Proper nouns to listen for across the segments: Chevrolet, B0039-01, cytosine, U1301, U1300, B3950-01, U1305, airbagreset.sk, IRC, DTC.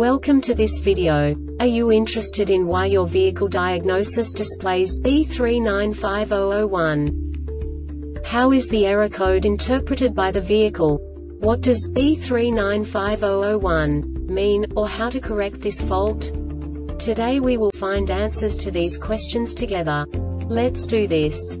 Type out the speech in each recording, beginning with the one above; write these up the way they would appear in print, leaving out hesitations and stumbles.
Welcome to this video. Are you interested in why your vehicle diagnosis displays B3950-01? How is the error code interpreted by the vehicle? What does B3950-01 mean, or how to correct this fault? Today we will find answers to these questions together. Let's do this.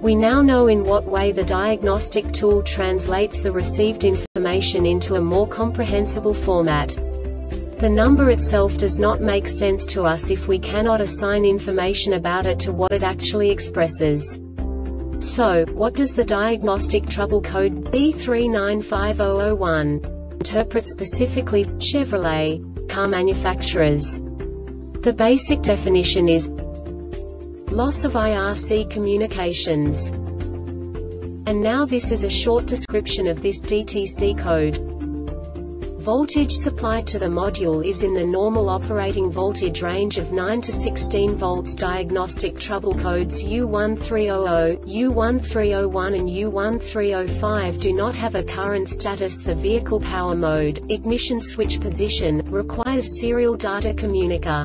We now know in what way the diagnostic tool translates the received information into a more comprehensible format. The number itself does not make sense to us if we cannot assign information about it to what it actually expresses. So, what does the diagnostic trouble code B3950-01 interpret specifically for Chevrolet car manufacturers? The basic definition is loss of IRC communications. And now this is a short description of this DTC code. Voltage supplied to the module is in the normal operating voltage range of 9 to 16 volts. Diagnostic trouble codes U1300, U1301 and U1305 do not have a current status. The vehicle power mode, ignition switch position, requires serial data communicator.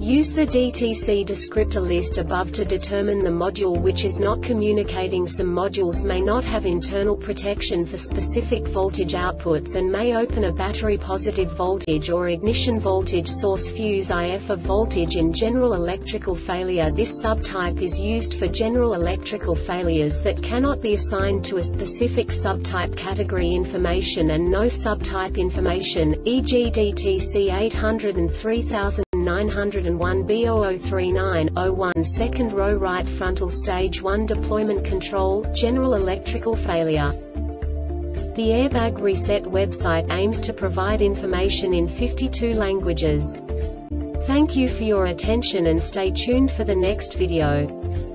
Use the DTC descriptor list above to determine the module which is not communicating. Some modules may not have internal protection for specific voltage outputs and may open a battery. Positive voltage or ignition voltage source fuse IF. A voltage in general electrical failure. This subtype is used for general electrical failures that cannot be assigned to a specific subtype. Category information and no subtype information, e.g. DTC 803000. 901 B0039-01. Second row right frontal stage 1 deployment control, general electrical failure. The Airbag Reset website aims to provide information in 52 languages. Thank you for your attention and stay tuned for the next video.